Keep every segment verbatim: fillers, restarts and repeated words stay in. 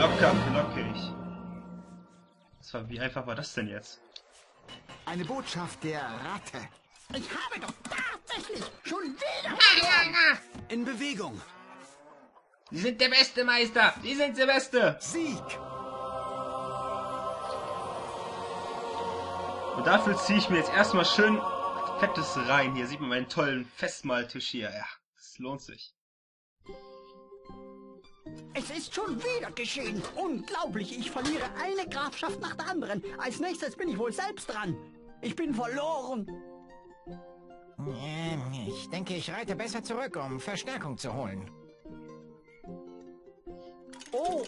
Locker, blockig. Das war, wie einfach war das denn jetzt? Eine Botschaft der Ratte. Ich habe doch tatsächlich schon wieder... In Bewegung. Sie sind der Beste, Meister. Sie sind der Beste. Sieg. Und dafür ziehe ich mir jetzt erstmal schön fettes rein. Hier sieht man meinen tollen Festmahltisch hier. Ja, das lohnt sich. Es ist schon wieder geschehen. Unglaublich, ich verliere eine Grafschaft nach der anderen. Als nächstes bin ich wohl selbst dran. Ich bin verloren. Ich denke, ich reite besser zurück, um Verstärkung zu holen. Oh,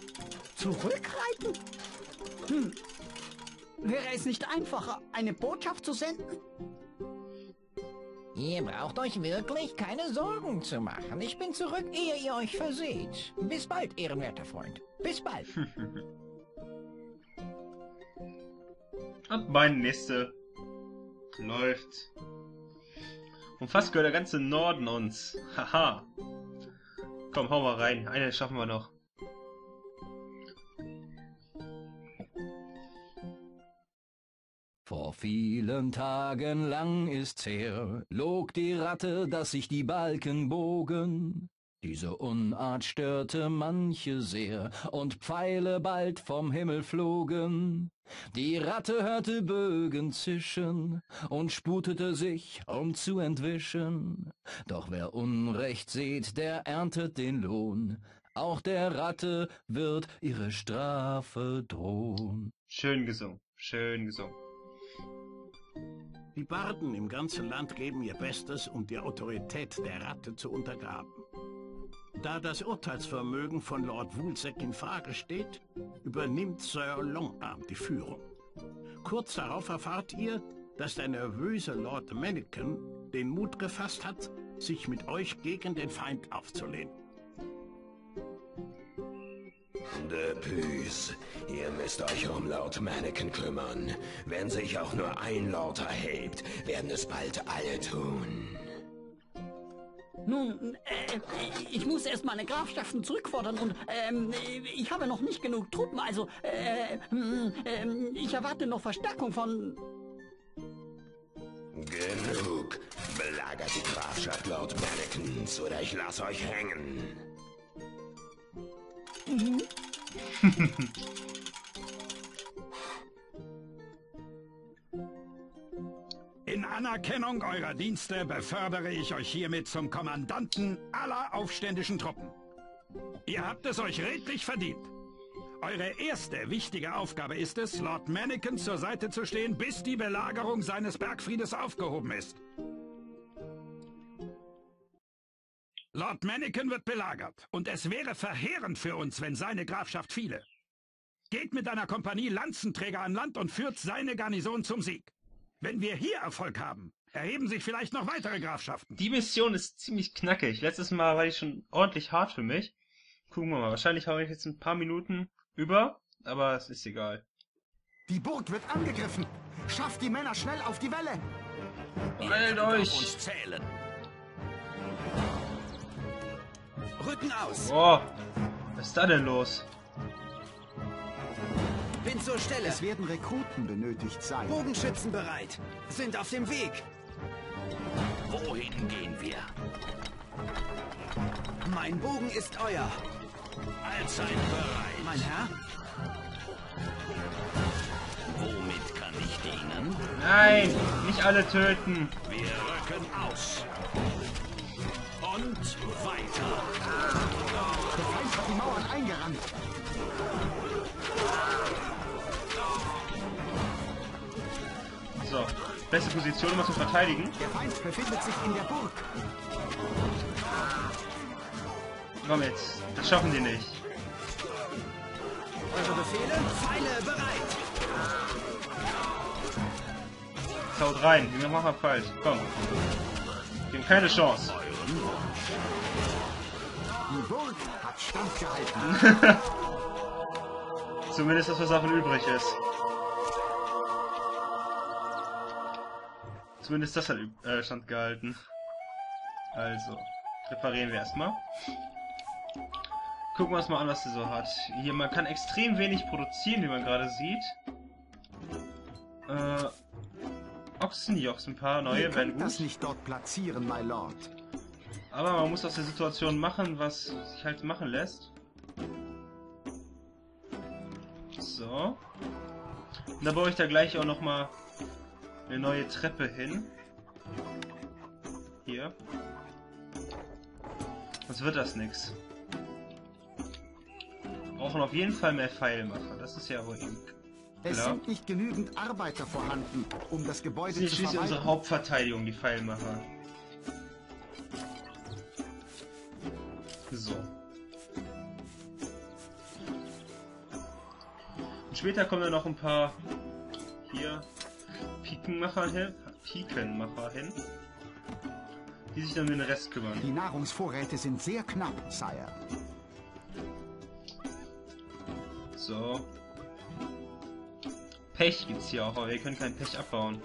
zurückreiten? Hm. Wäre es nicht einfacher, eine Botschaft zu senden? Ihr braucht euch wirklich keine Sorgen zu machen. Ich bin zurück, ehe ihr euch verseht. Bis bald, ehrenwerter Freund. Bis bald. Und meine nächste läuft. Und fast gehört der ganze Norden uns. Haha. Komm, hau mal rein. Eine schaffen wir noch. Vor vielen Tagen lang ist's her, log die Ratte, dass sich die Balken bogen. Diese Unart störte manche sehr, und Pfeile bald vom Himmel flogen. Die Ratte hörte Bögen zischen und sputete sich, um zu entwischen. Doch wer Unrecht sät, der erntet den Lohn. Auch der Ratte wird ihre Strafe drohen. Schön gesungen, schön gesungen. Die Barden im ganzen Land geben ihr Bestes, um die Autorität der Ratte zu untergraben. Da das Urteilsvermögen von Lord Woolsack in Frage steht, übernimmt Sir Longarm die Führung. Kurz darauf erfahrt ihr, dass der nervöse Lord Mannequin den Mut gefasst hat, sich mit euch gegen den Feind aufzulehnen. De Püß, ihr müsst euch um Lord Mannequin kümmern. Wenn sich auch nur ein Lord erhebt, werden es bald alle tun. Nun, äh, ich muss erst meine Grafschaften zurückfordern und ähm, ich habe noch nicht genug Truppen, also äh, äh, ich erwarte noch Verstärkung von... Genug. Belagert die Grafschaft Lord Mannequins oder ich lasse euch hängen. Mhm. In Anerkennung eurer Dienste befördere ich euch hiermit zum Kommandanten aller aufständischen Truppen. Ihr habt es euch redlich verdient. Eure erste wichtige Aufgabe ist es, Lord Mannequin zur Seite zu stehen, bis die Belagerung seines Bergfriedes aufgehoben ist. Lord Mannequin wird belagert, und es wäre verheerend für uns, wenn seine Grafschaft fiele. Geht mit einer Kompanie Lanzenträger an Land und führt seine Garnison zum Sieg. Wenn wir hier Erfolg haben, erheben sich vielleicht noch weitere Grafschaften. Die Mission ist ziemlich knackig. Letztes Mal war die schon ordentlich hart für mich. Gucken wir mal, wahrscheinlich habe ich jetzt ein paar Minuten über, aber es ist egal. Die Burg wird angegriffen. Schafft die Männer schnell auf die Welle. Meldet euch! Rücken aus. Oh, was ist da denn los? Bin zur Stelle. Es werden Rekruten benötigt sein. Bogenschützen bereit. Sind auf dem Weg. Wohin gehen wir? Mein Bogen ist euer. Allzeit bereit. Mein Herr? Womit kann ich dienen? Nein, nicht alle töten. Wir rücken aus. Und weiter. Der Feind hat die Mauern eingerannt. So, beste Position, um was zu verteidigen. Der Feind befindet sich in der Burg. Komm jetzt, das schaffen die nicht. Eure Befehle, Pfeile bereit. Haut rein, wir machen wir falsch. Komm. Wir haben keine Chance. Die Burg hat standgehalten. Zumindest, dass was davon übrig ist. Zumindest das hat äh, standgehalten. Also, reparieren wir erstmal. Gucken wir uns mal an, was sie so hat. Hier, man kann extrem wenig produzieren, wie man gerade sieht. Äh, Ochsenjochs, ein paar neue werden gut. Das nicht dort platzieren, my Lord. Aber man muss aus der Situation machen, was sich halt machen lässt. So. Und dann baue ich da gleich auch nochmal eine neue Treppe hin. Hier. Sonst wird das nix. Wir brauchen auf jeden Fall mehr Pfeilmacher, das ist ja wohl eben klar. Es sind nicht genügend Arbeiter vorhanden, um das Gebäude zu verwalten. Das ist unsere Hauptverteidigung, die Pfeilmacher. So. Und später kommen dann noch ein paar hier Pikenmacher hin, Pikenmacher hin, die sich dann um den Rest kümmern. Die Nahrungsvorräte sind sehr knapp, Sire. So. Pech gibt's hier auch, aber wir können kein Pech abbauen.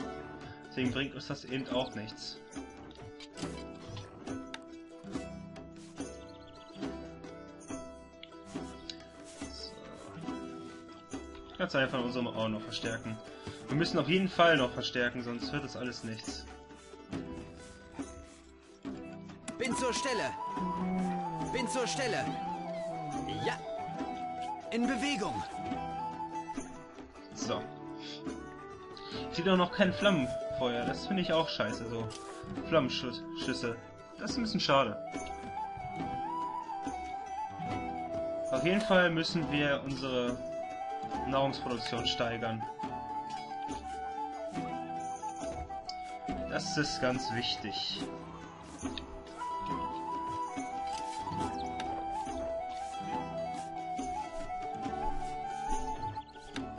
Deswegen bringt uns das eben auch nichts. Ganz einfach unsere auch noch verstärken. Wir müssen auf jeden Fall noch verstärken, sonst wird das alles nichts. Bin zur Stelle. Bin zur Stelle. Ja. In Bewegung. So. Sieht auch noch kein Flammenfeuer. Das finde ich auch scheiße. So. Flammenschüsse. Das ist ein bisschen schade. Auf jeden Fall müssen wir unsere Nahrungsproduktion steigern. Das ist ganz wichtig.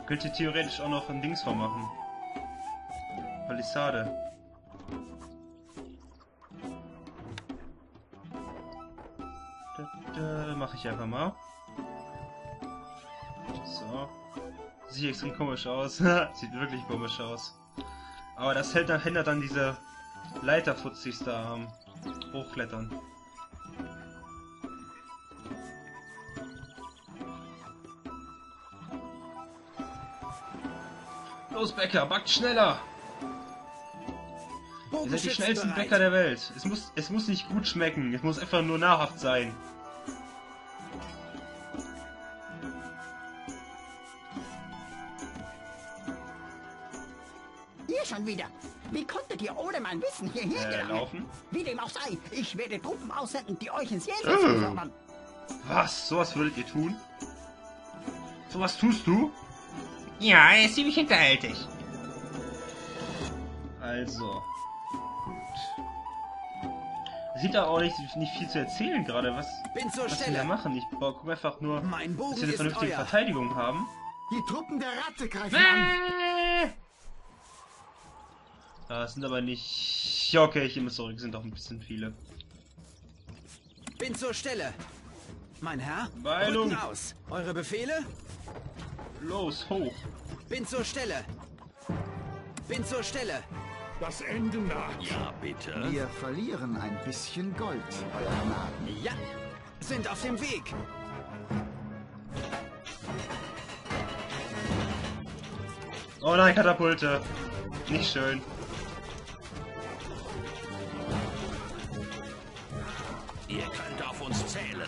Könnt ihr theoretisch auch noch ein Dings von machen. Palisade. Mache ich einfach mal. So. Sieht extrem komisch aus. Sieht wirklich komisch aus. Aber das hält dann, hindert dann diese Leiterfutzis da am ähm, Hochklettern. Los, Bäcker, backt schneller! Ihr seid die schnellsten Bäcker der Welt. Es muss, es muss nicht gut schmecken, es muss einfach nur nahrhaft sein. Ihr schon wieder? Wie konntet ihr ohne mein Wissen hierher äh, gelangen? Laufen? Wie dem auch sei, ich werde Truppen aussenden, die euch ins Jenseits verzaubern. Was? Sowas würdet ihr tun? Sowas tust du? Ja, er ist ziemlich hinterhältig. Also. Gut. Sieht da auch nicht, nicht viel zu erzählen gerade. Was, Bin zur was Stelle. Wir da machen? Ich gucke einfach nur, dass wir eine vernünftige euer. Verteidigung haben. Die Truppen der Ratte greifen ah! an. Das sind aber nicht... Ja, okay, ich nehme es zurück. Sind auch ein bisschen viele. Bin zur Stelle. Mein Herr, Beilung. Rücken aus. Eure Befehle? Los, hoch! Bin zur Stelle! Bin zur Stelle! Das Ende naht! Ja, bitte! Wir verlieren ein bisschen Gold, Euer Gnaden. Ja! Sind auf dem Weg! Oh nein, Katapulte! Nicht schön! Ihr könnt auf uns zählen!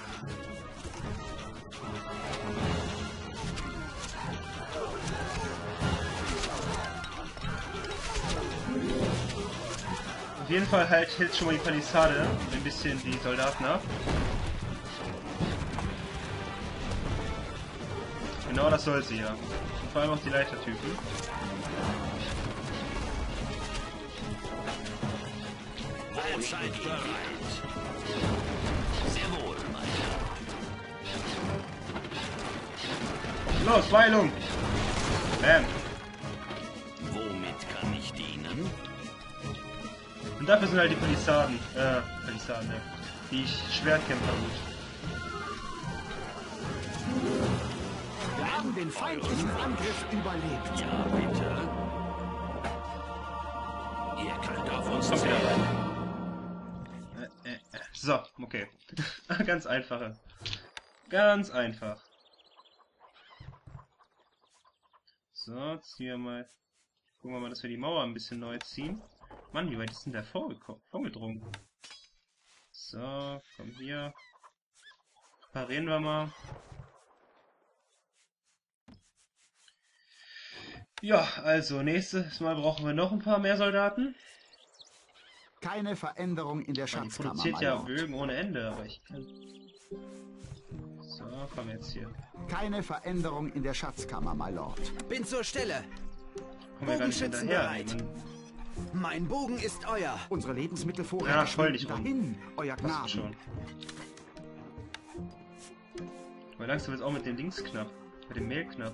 Auf jeden Fall halt hält schon mal die Palisade ein bisschen die Soldaten ab. Genau das soll sie ja. Und vor allem auch die Leitertypen. Seid bereit. Sehr wohl, mein Herr. Los, Weilung! Bam! Womit kann ich dienen? Und dafür sind halt die Palisaden, äh, Palisaden, ne? Die Schwertkämpfer gut. Wir haben den feindlichen Angriff überlebt. Ja, bitte. Ihr könnt auf uns zählen. Okay. Äh, äh, äh. So, okay. Ganz einfache Ganz einfach. So, ziehen wir mal. Gucken wir mal, dass wir die Mauer ein bisschen neu ziehen. Mann, wie weit ist denn der vorgedrungen? So, komm hier. Reparieren wir mal. Ja, also nächstes Mal brauchen wir noch ein paar mehr Soldaten. Keine Veränderung in der Schatzkammer. Man produziert ja Bögen ohne Ende, aber ich kann... So, komm jetzt hier. Keine Veränderung in der Schatzkammer, my Lord. Bin zur Stelle. Bogenschützen bereit. Mein Bogen ist euer. Unsere Lebensmittelvorräte ja, schwindet dahin, euer Gnaden. Schon. Aber langsam wird es auch mit dem Dings knapp. Mit dem Mehl knapp.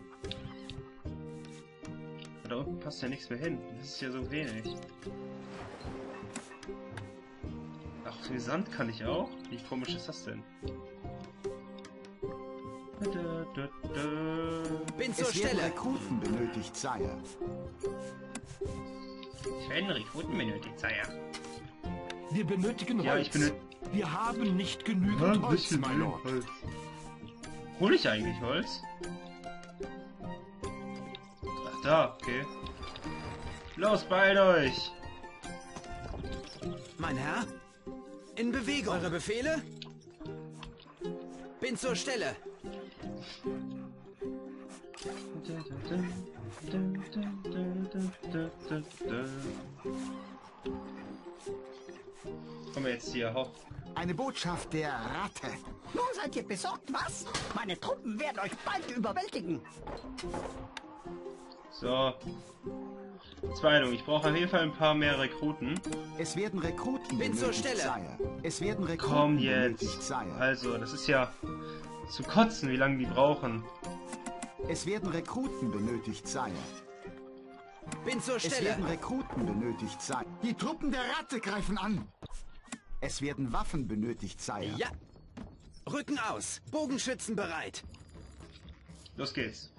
Da unten passt ja nichts mehr hin. Das ist ja so wenig. Ach, den Sand kann ich auch? Wie komisch ist das denn? Bin zur Stelle. Rekruten benötigt, Sire. Ich werde Rekruten benötigt, Sire. Wir benötigen ja, Holz. Ich benöt Wir haben nicht genügend ja, Holz, mein Lord. Holz. Hol ich eigentlich Holz? Ach da, okay. Los, bald euch! Mein Herr? In Bewegung. Eure Befehle? Bin zur Stelle. Kommen wir jetzt hier hoch. Eine Botschaft der Ratte. Nun seid ihr besorgt, was? Meine Truppen werden euch bald überwältigen. So. Zweidung, ich brauche auf jeden Fall ein paar mehr Rekruten. Es werden Rekruten. Bin zur Stelle. Sire. Es werden Rekruten. Komm jetzt. Also, das ist ja zu kotzen, wie lange die brauchen. Es werden Rekruten benötigt, Sire. Bin zur Stelle. Es werden Rekruten benötigt, Sire. Die Truppen der Ratte greifen an. Es werden Waffen benötigt, Sire. Ja. Rücken aus. Bogenschützen bereit. Los geht's.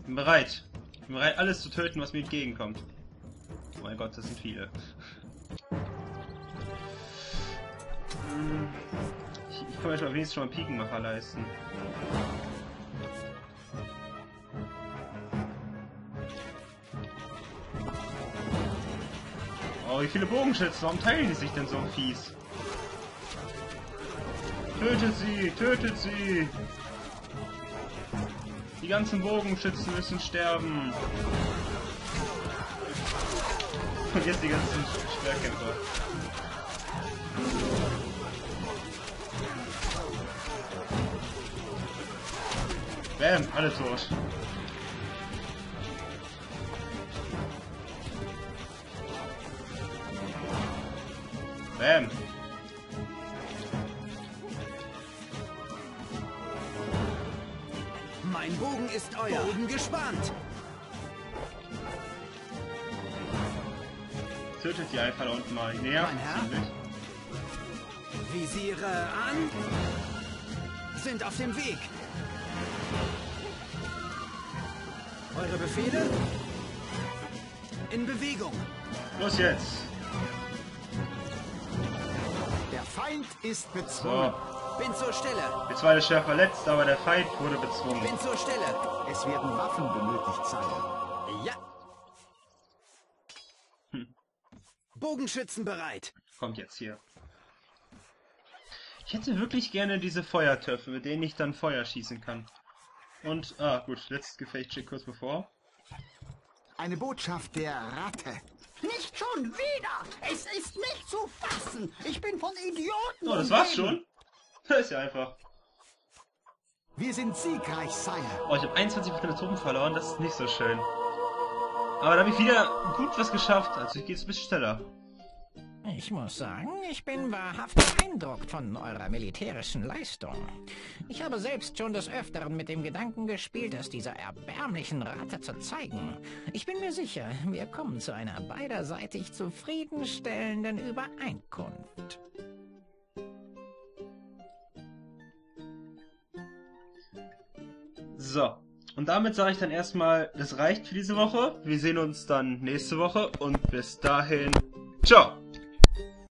Ich bin bereit. Ich bin bereit, alles zu töten, was mir entgegenkommt. Oh mein Gott, das sind viele. Ich, ich kann mir schon auf wenigstens schon mal einen Pikenmacher leisten. Oh, wie viele Bogenschützen? Warum teilen die sich denn so fies? Tötet sie! Tötet sie! Die ganzen Bogenschützen müssen sterben. Und jetzt die ganzen Sperkämpfer. Bam, alle tot. Bam. Mein Bogen ist euer. Bogen gespannt. Tötet die einfach da unten mal näher. Mein Herr? Visiere an. Sind auf dem Weg. Eure Befehle? In Bewegung. Los jetzt. Der Feind ist bezwungen. So. Bin zur Stelle. Jetzt war der schwer verletzt, aber der Feind wurde bezwungen. Bin zur Stelle. Es werden Waffen benötigt, Sire. Ja. Hm. Bogenschützen bereit. Kommt jetzt hier. Ich hätte wirklich gerne diese Feuertöpfe, mit denen ich dann Feuer schießen kann. Und, ah gut, letztes Gefecht steht kurz bevor. Eine Botschaft der Ratte. Nicht schon wieder! Es ist nicht zu fassen! Ich bin von Idioten. Oh, das war's schon? Das ist ja einfach. Wir sind siegreich, Sire. Oh, ich habe einundzwanzig Prozent der Truppen verloren, das ist nicht so schön. Aber da habe ich wieder gut was geschafft, also ich gehe jetzt ein bisschen schneller. Ich muss sagen, ich bin wahrhaftig beeindruckt von eurer militärischen Leistung. Ich habe selbst schon des Öfteren mit dem Gedanken gespielt, es dieser erbärmlichen Ratte zu zeigen. Ich bin mir sicher, wir kommen zu einer beiderseitig zufriedenstellenden Übereinkunft. So, und damit sage ich dann erstmal, das reicht für diese Woche. Wir sehen uns dann nächste Woche und bis dahin, ciao!